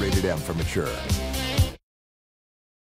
Rated M for mature.